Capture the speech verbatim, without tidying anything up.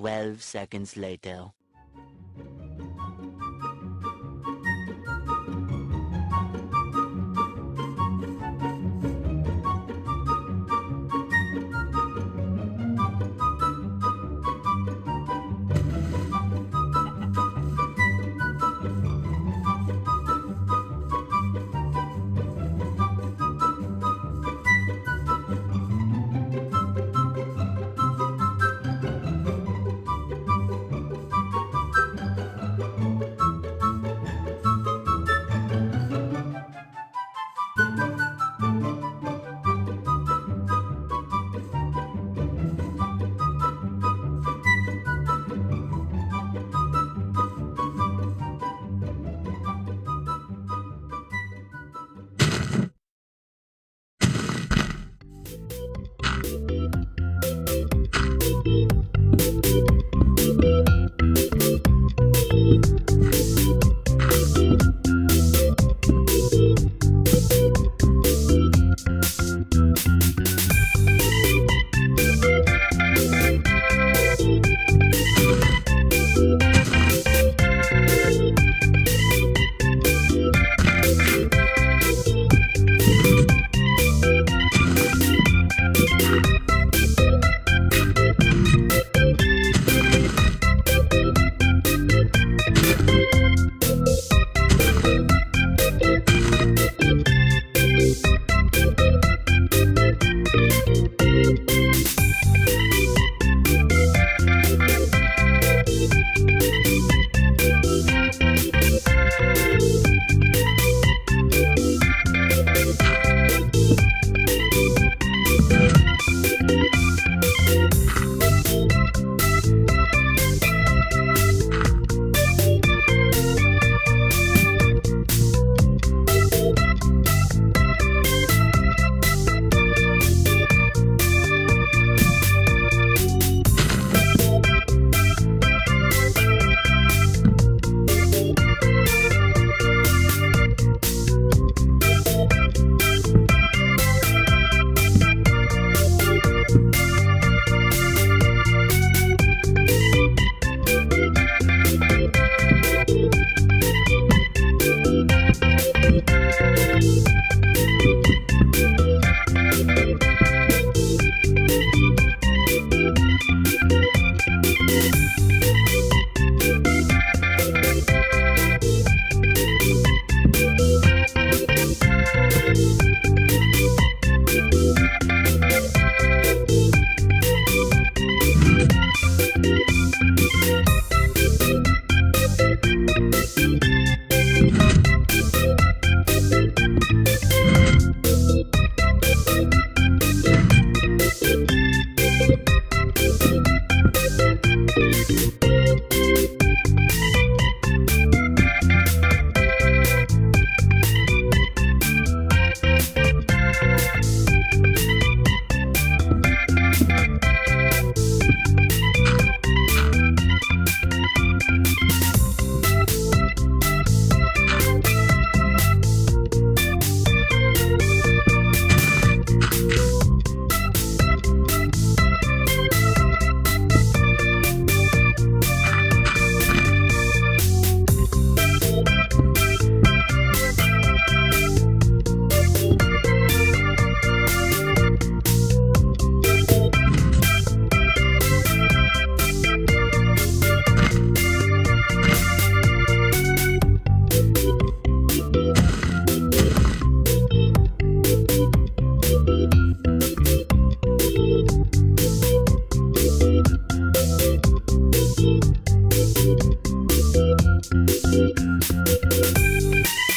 Twelve seconds later. We'll be right back.